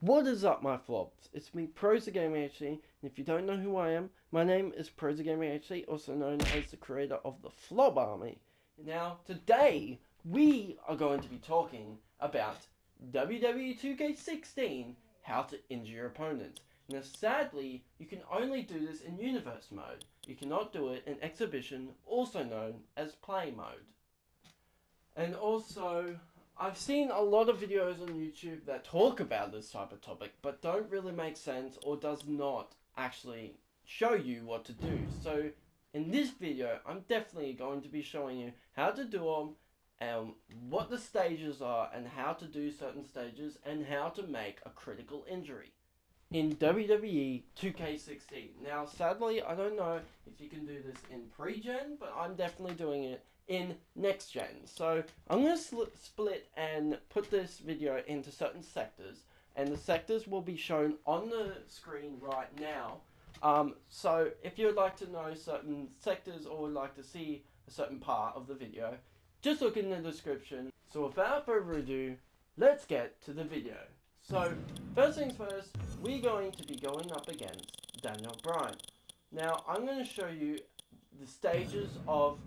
What is up, my flops? It's me, ProzofgamingHD, and if you don't know who I am, my name is ProzofgamingHD, also known as the creator of the Flob Army. Now, today, we are going to be talking about WWE 2K16, how to injure your opponent. Now, sadly, you can only do this in universe mode. You cannot do it in exhibition, also known as play mode. And also, I've seen a lot of videos on YouTube that talk about this type of topic, but don't really make sense or does not actually show you what to do. So in this video, I'm definitely going to be showing you how to do them, what the stages are, and how to do certain stages, and how to make a critical injury in WWE 2K16. Now, sadly, I don't know if you can do this in pre-gen, but I'm definitely doing it in next gen. So I'm going to split and put this video into certain sectors, and the sectors will be shown on the screen right now. So if you'd like to know certain sectors or would like to see a certain part of the video, just look in the description. So without further ado, let's get to the video. So first things first, we're going to be going up against Daniel Bryan. Now I'm going to show you the stages of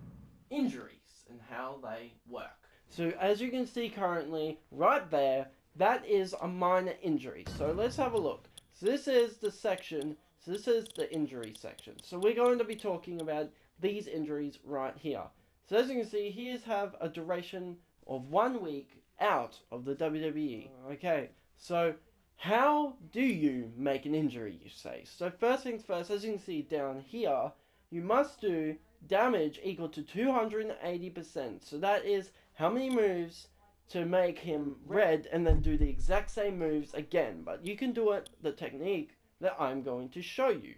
injuries and how they work. So as you can see currently right there, that is a minor injury. So let's have a look. So this is the section. So this is the injury section. So we're going to be talking about these injuries right here. So as you can see, here's have a duration of 1 week out of the WWE. Okay, so how do you make an injury, you say? So first things first, as you can see down here, you must do damage equal to 280%. So that is how many moves to make him red and then do the exact same moves again. But you can do it the technique that I'm going to show you,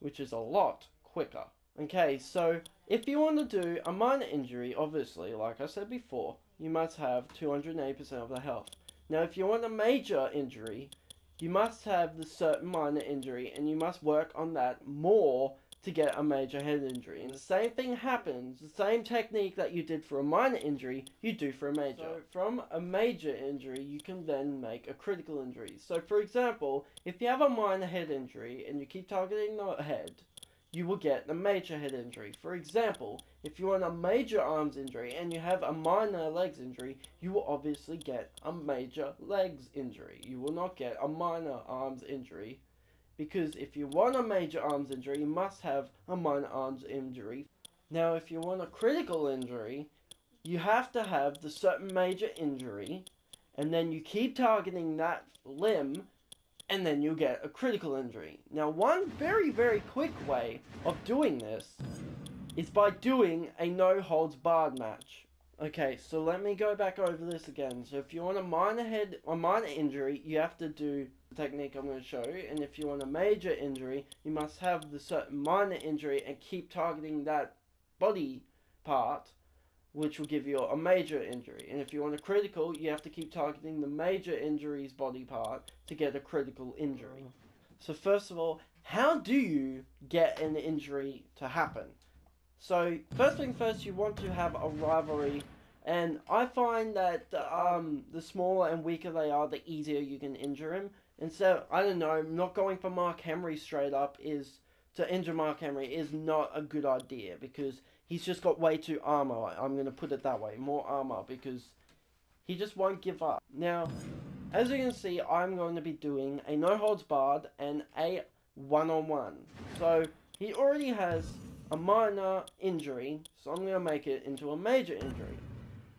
which is a lot quicker. Okay, so if you want to do a minor injury, obviously, like I said before, you must have 280% of the health. Now, if you want a major injury, you must have the certain minor injury, and you must work on that more to get a major head injury. And the same thing happens, the same technique that you did for a minor injury, you do for a major. So from a major injury, you can then make a critical injury. So for example, if you have a minor head injury and you keep targeting the head, you will get a major head injury. For example, if you want a major arms injury and you have a minor legs injury, you will obviously get a major legs injury. You will not get a minor arms injury, because if you want a major arms injury, you must have a minor arms injury. Now, if you want a critical injury, you have to have the certain major injury, and then you keep targeting that limb, and then you'll get a critical injury. Now, one very, very quick way of doing this is by doing a no-holds-barred match. Okay, so let me go back over this again. So if you want a minor injury, you have to do the technique I'm going to show you. And if you want a major injury, you must have the certain minor injury and keep targeting that body part, which will give you a major injury. And if you want a critical, you have to keep targeting the major injury's body part to get a critical injury. So first of all, how do you get an injury to happen? So, first thing first, you want to have a rivalry, and I find that the smaller and weaker they are, the easier you can injure him. And so, I don't know, not going for Mark Henry straight up is not a good idea, because he's just got way too armor, I'm going to put it that way, more armor, because he just won't give up. Now, as you can see, I'm going to be doing a no holds barred and a one-on-one. So, he already has a minor injury, so I'm going to make it into a major injury.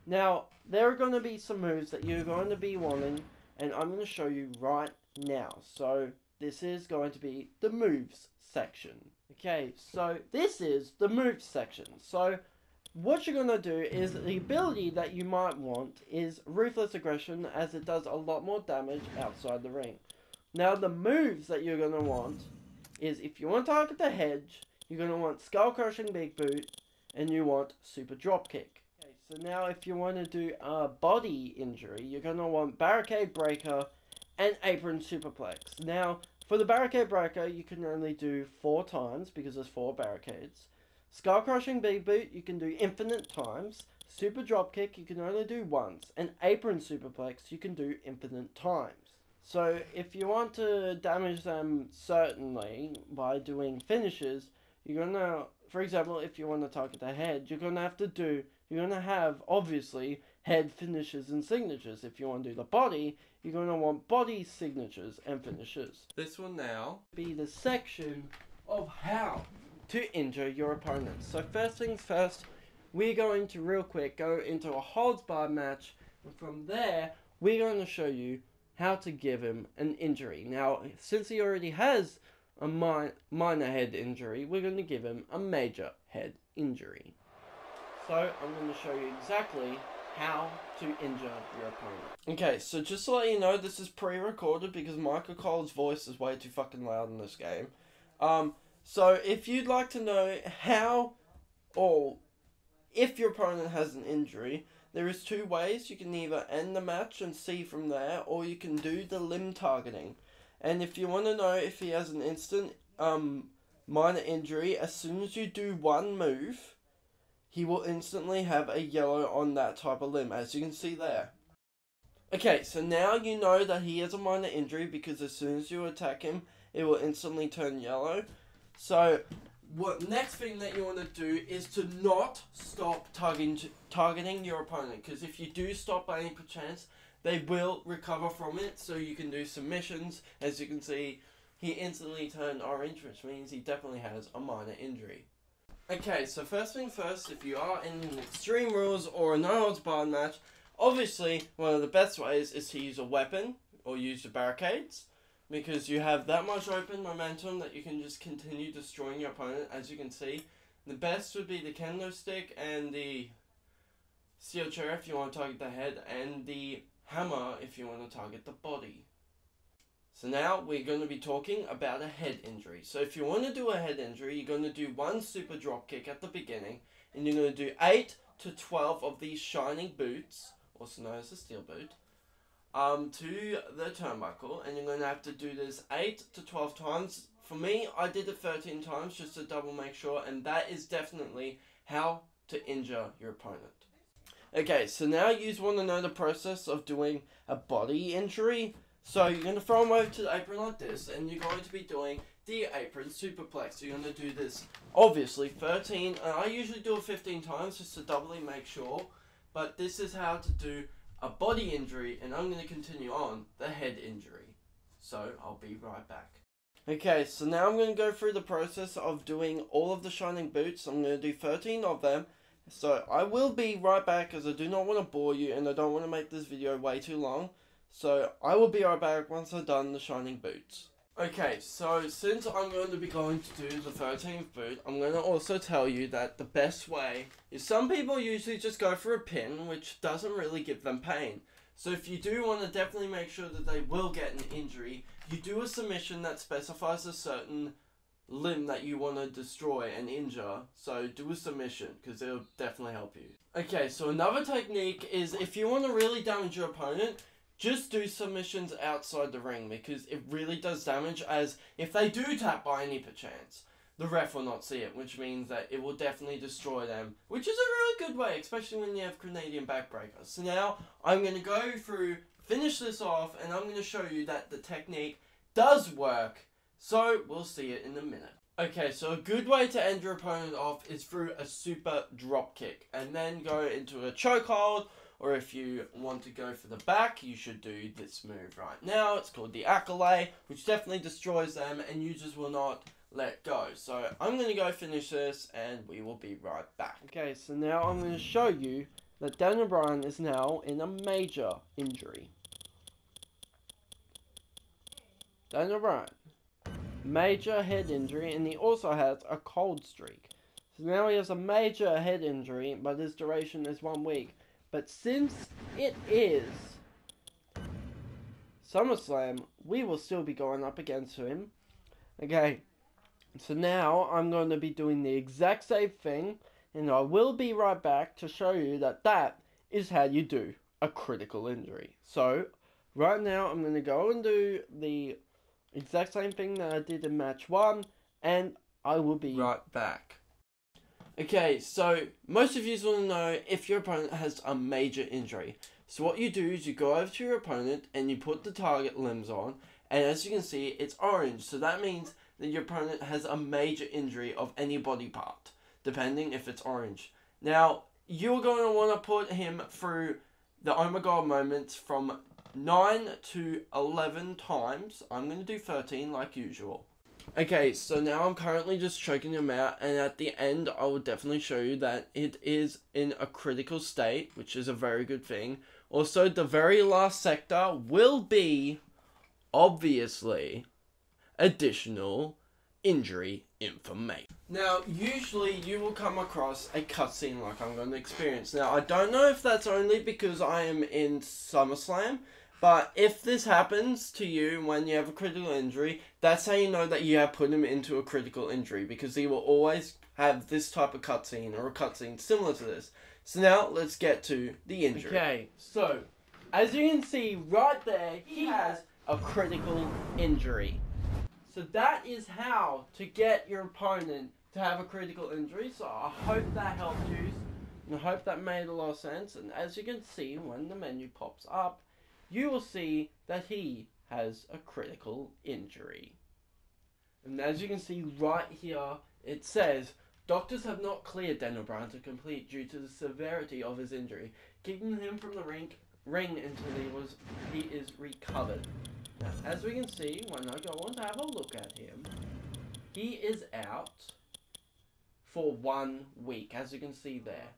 Now, there are going to be some moves that you're going to be wanting, and I'm going to show you right now. So, this is going to be the moves section. Okay, so this is the moves section. So, what you're going to do is the ability that you might want is Ruthless Aggression, as it does a lot more damage outside the ring. Now, the moves that you're going to want is, if you want to target the hedge, you're going to want Skull Crushing Big Boot, and you want Super Drop Kick. Okay, so now if you want to do a body injury, you're going to want Barricade Breaker and Apron Superplex. Now, for the Barricade Breaker, you can only do 4 times, because there's 4 barricades. Skull Crushing Big Boot, you can do infinite times. Super Drop Kick, you can only do once. And Apron Superplex, you can do infinite times. So if you want to damage them certainly by doing finishes, you're gonna, for example, if you want to target the head, you're gonna have obviously head finishes and signatures. If you want to do the body, you're gonna want body signatures and finishes. This will now be the section of how to injure your opponent. So first things first, we're going to real quick go into a holds bar match, and from there we're going to show you how to give him an injury. Now, since he already has a minor head injury, we're going to give him a major head injury. So I'm going to show you exactly how to injure your opponent. Okay, so just to let you know, this is pre-recorded because Michael Cole's voice is way too fucking loud in this game. So if you'd like to know how, or if your opponent has an injury, there is two ways. You can either end the match and see from there, or you can do the limb targeting. And if you want to know if he has an instant minor injury, as soon as you do one move, he will instantly have a yellow on that type of limb, as you can see there. Okay, so now you know that he has a minor injury because as soon as you attack him, it will instantly turn yellow. So what next thing that you want to do is to not stop targeting your opponent, because if you do stop by any perchance, they will recover from it. So you can do submissions. As you can see, he instantly turned orange, which means he definitely has a minor injury. Okay, so first thing first, if you are in an Extreme Rules or a no holds barred match, obviously one of the best ways is to use a weapon or use the barricades, because you have that much open momentum that you can just continue destroying your opponent. As you can see, the best would be the kendo stick and the steel chair if you want to target the head, and the hammer if you want to target the body. So now we're going to be talking about a head injury. So if you want to do a head injury, you're going to do one super drop kick at the beginning, and you're going to do 8 to 12 of these shining boots, also known as a steel boot, to the turnbuckle, and you're going to have to do this 8 to 12 times. For me, I did it 13 times just to double make sure, and that is definitely how to injure your opponent. Okay, so now you just want to know the process of doing a body injury. So you're going to throw him over to the apron like this, and you're going to be doing the apron superplex. So you're going to do this, obviously, 13, and I usually do it 15 times just to doubly make sure, but this is how to do a body injury, and I'm going to continue on the head injury. So I'll be right back. Okay, so now I'm going to go through the process of doing all of the shining boots. I'm going to do 13 of them. So I will be right back, as I do not want to bore you and I don't want to make this video way too long. So I will be right back once I've done the shining boots. Okay, so since I'm going to be going to do the 13th boot, I'm going to also tell you that the best way is, some people usually just go for a pin, which doesn't really give them pain. So if you do want to definitely make sure that they will get an injury, you do a submission that specifies a certain limb that you want to destroy and injure. So do a submission, because it'll definitely help you. Okay, so another technique is, if you want to really damage your opponent, just do submissions outside the ring, because it really does damage, as if they do tap by any perchance, the ref will not see it, which means that it will definitely destroy them, which is a really good way, especially when you have Canadian backbreakers. So now I'm going to go through, finish this off, and I'm going to show you that the technique does work, so we'll see it in a minute. Okay, so a good way to end your opponent off is through a super drop kick, and then go into a chokehold. Or if you want to go for the back, you should do this move right now. It's called the accolade, which definitely destroys them, and you just will not let go. So I'm going to go finish this, and we will be right back. Okay, so now I'm going to show you that Daniel Bryan is now in a major injury. Daniel Bryan, major head injury, and he also has a cold streak. So now he has a major head injury, but his duration is 1 week. But since it is SummerSlam, we will still be going up against him. Okay, so now I'm going to be doing the exact same thing, and I will be right back to show you that that is how you do a critical injury. So right now I'm going to go and do the exact same thing that I did in match 1, and I will be right back. Okay, so most of you want to know if your opponent has a major injury. So what you do is you go over to your opponent and you put the target limbs on, and as you can see, it's orange. So that means that your opponent has a major injury of any body part, depending if it's orange. Now, you're going to want to put him through the oh my god moments from 9 to 11 times. I'm going to do 13 like usual. Okay, so now I'm currently just choking him out, and at the end I will definitely show you that it is in a critical state, which is a very good thing. Also, the very last sector will be, obviously, additional injury information. Now, usually you will come across a cutscene like I'm going to experience. Now, I don't know if that's only because I am in SummerSlam, but if this happens to you when you have a critical injury, that's how you know that you have put him into a critical injury, because he will always have this type of cutscene or a cutscene similar to this. So now, let's get to the injury. Okay, so, as you can see right there, he has a critical injury. So that is how to get your opponent to have a critical injury. So I hope that helped you, and I hope that made a lot of sense. And as you can see, when the menu pops up, you will see that he has a critical injury. And as you can see right here, it says, "Doctors have not cleared Daniel Bryan to complete due to the severity of his injury, kicking him from the ring until he is recovered." Now, as we can see, when I go on to have a look at him, he is out for 1 week, as you can see there.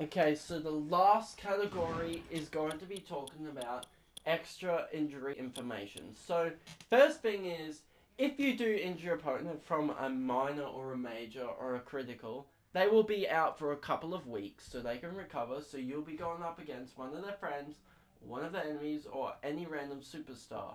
Okay, so the last category is going to be talking about extra injury information. So, first thing is, if you do injure your opponent from a minor or a major or a critical, they will be out for a couple of weeks so they can recover. So you'll be going up against one of their friends, one of their enemies, or any random superstar.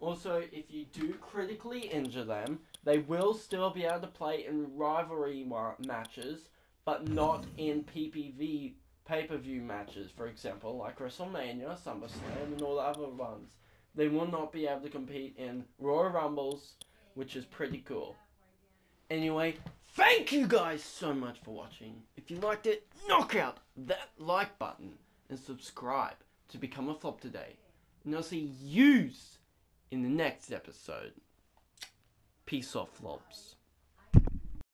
Also, if you do critically injure them, they will still be able to play in rivalry matches, but not in PPV pay-per-view matches, for example, like WrestleMania, SummerSlam, and all the other ones. They will not be able to compete in Royal Rumbles, which is pretty cool. Anyway, thank you guys so much for watching. If you liked it, knock out that like button and subscribe to become a Flob today. And I'll see yous in the next episode. Peace off, Flobs.